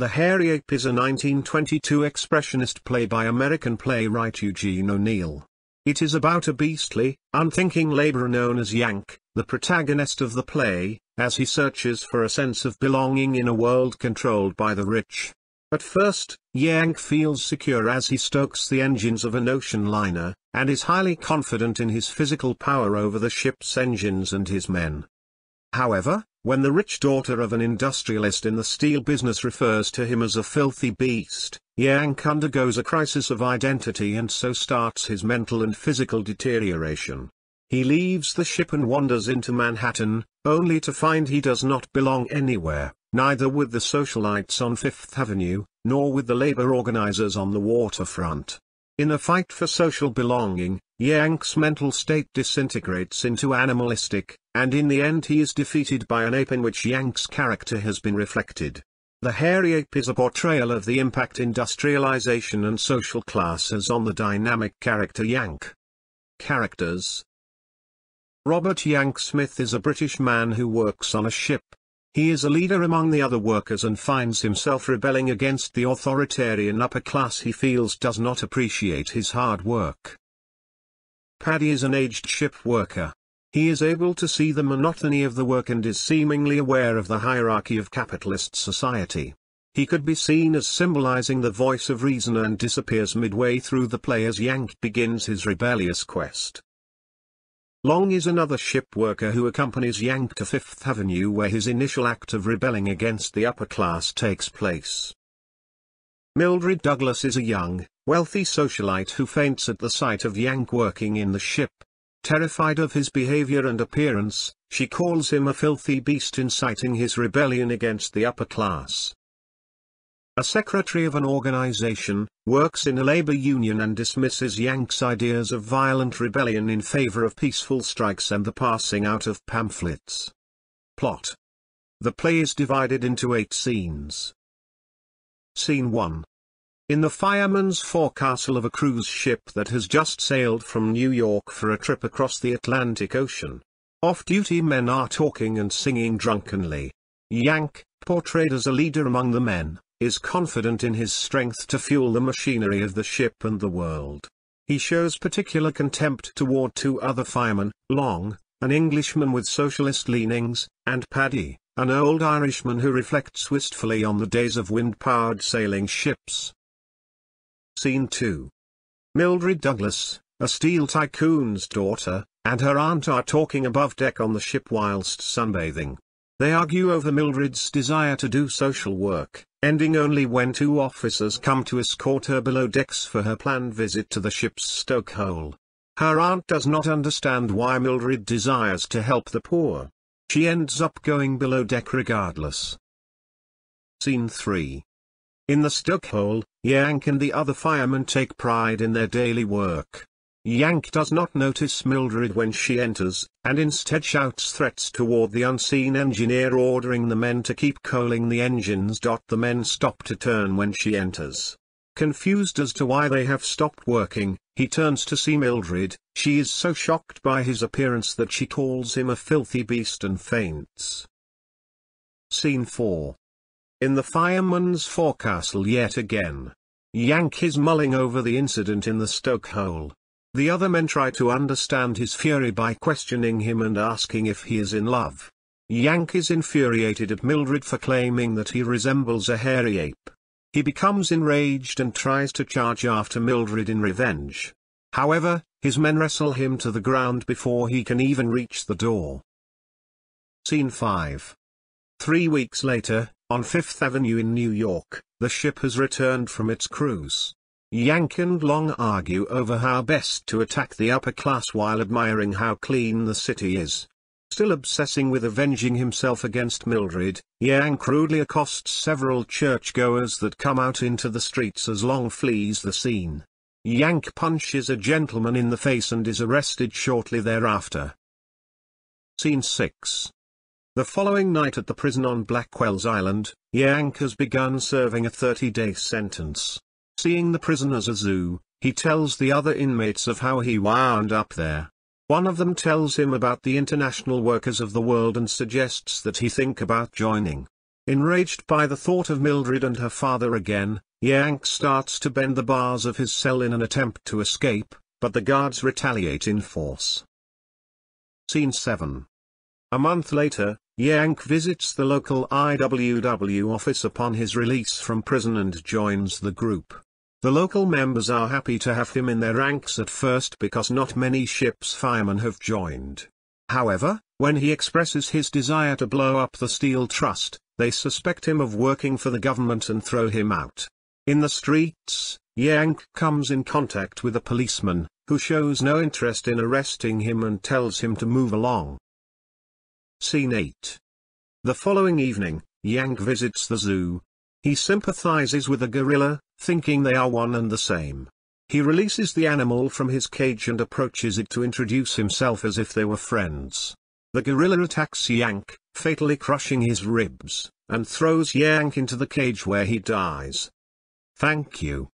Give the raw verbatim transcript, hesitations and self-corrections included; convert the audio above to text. The Hairy Ape is a nineteen twenty-two expressionist play by American playwright Eugene O'Neill. It is about a beastly, unthinking laborer known as Yank, the protagonist of the play, as he searches for a sense of belonging in a world controlled by the rich. At first, Yank feels secure as he stokes the engines of an ocean liner, and is highly confident in his physical power over the ship's engines and his men. However, when the rich daughter of an industrialist in the steel business refers to him as a filthy beast, Yank undergoes a crisis of identity and so starts his mental and physical deterioration. He leaves the ship and wanders into Manhattan, only to find he does not belong anywhere, neither with the socialites on Fifth Avenue, nor with the labor organizers on the waterfront. In a fight for social belonging, Yank's mental state disintegrates into animalistic, and in the end he is defeated by an ape in which Yank's character has been reflected. The Hairy Ape is a portrayal of the impact industrialization and social class has on the dynamic character Yank. Characters: Robert Yank Smith is a British man who works on a ship. He is a leader among the other workers and finds himself rebelling against the authoritarian upper class he feels does not appreciate his hard work. Paddy is an aged ship worker. He is able to see the monotony of the work and is seemingly aware of the hierarchy of capitalist society. He could be seen as symbolizing the voice of reason and disappears midway through the play as Yank begins his rebellious quest. Long is another ship worker who accompanies Yank to Fifth Avenue, where his initial act of rebelling against the upper class takes place. Mildred Douglas is a young, wealthy socialite who faints at the sight of Yank working in the ship. Terrified of his behavior and appearance, she calls him a filthy beast, inciting his rebellion against the upper class. A secretary of an organization works in a labor union and dismisses Yank's ideas of violent rebellion in favor of peaceful strikes and the passing out of pamphlets. Plot: the play is divided into eight scenes. Scene one. In the fireman's forecastle of a cruise ship that has just sailed from New York for a trip across the Atlantic Ocean. Off-duty men are talking and singing drunkenly. Yank, portrayed as a leader among the men, is confident in his strength to fuel the machinery of the ship and the world. He shows particular contempt toward two other firemen, Long, an Englishman with socialist leanings, and Paddy, an old Irishman who reflects wistfully on the days of wind-powered sailing ships. Scene two. Mildred Douglas, a steel tycoon's daughter, and her aunt are talking above deck on the ship whilst sunbathing. They argue over Mildred's desire to do social work, ending only when two officers come to escort her below decks for her planned visit to the ship's stokehole. Her aunt does not understand why Mildred desires to help the poor. She ends up going below deck regardless. Scene three. In the stokehole, Yank and the other firemen take pride in their daily work. Yank does not notice Mildred when she enters, and instead shouts threats toward the unseen engineer, ordering the men to keep coaling the engines. The men stop to turn when she enters. Confused as to why they have stopped working, he turns to see Mildred. She is so shocked by his appearance that she calls him a filthy beast and faints. Scene four. In the fireman's forecastle yet again. Yank is mulling over the incident in the stokehole. The other men try to understand his fury by questioning him and asking if he is in love. Yank is infuriated at Mildred for claiming that he resembles a hairy ape. He becomes enraged and tries to charge after Mildred in revenge. However, his men wrestle him to the ground before he can even reach the door. Scene five. Three weeks later, on Fifth Avenue in New York, the ship has returned from its cruise. Yank and Long argue over how best to attack the upper class while admiring how clean the city is. Still obsessing with avenging himself against Mildred, Yank rudely accosts several churchgoers that come out into the streets as Long flees the scene. Yank punches a gentleman in the face and is arrested shortly thereafter. Scene six. The following night at the prison on Blackwell's Island, Yank has begun serving a thirty-day sentence. Seeing the prison as a zoo, he tells the other inmates of how he wound up there. One of them tells him about the International Workers of the World and suggests that he think about joining. Enraged by the thought of Mildred and her father again, Yank starts to bend the bars of his cell in an attempt to escape, but the guards retaliate in force. Scene seven. A month later, Yank visits the local I W W office upon his release from prison and joins the group. The local members are happy to have him in their ranks at first because not many ship's firemen have joined. However, when he expresses his desire to blow up the Steel Trust, they suspect him of working for the government and throw him out. In the streets, Yank comes in contact with a policeman, who shows no interest in arresting him and tells him to move along. Scene eight. The following evening, Yank visits the zoo. He sympathizes with a gorilla, thinking they are one and the same. He releases the animal from his cage and approaches it to introduce himself as if they were friends. The gorilla attacks Yank, fatally crushing his ribs, and throws Yank into the cage where he dies. Thank you.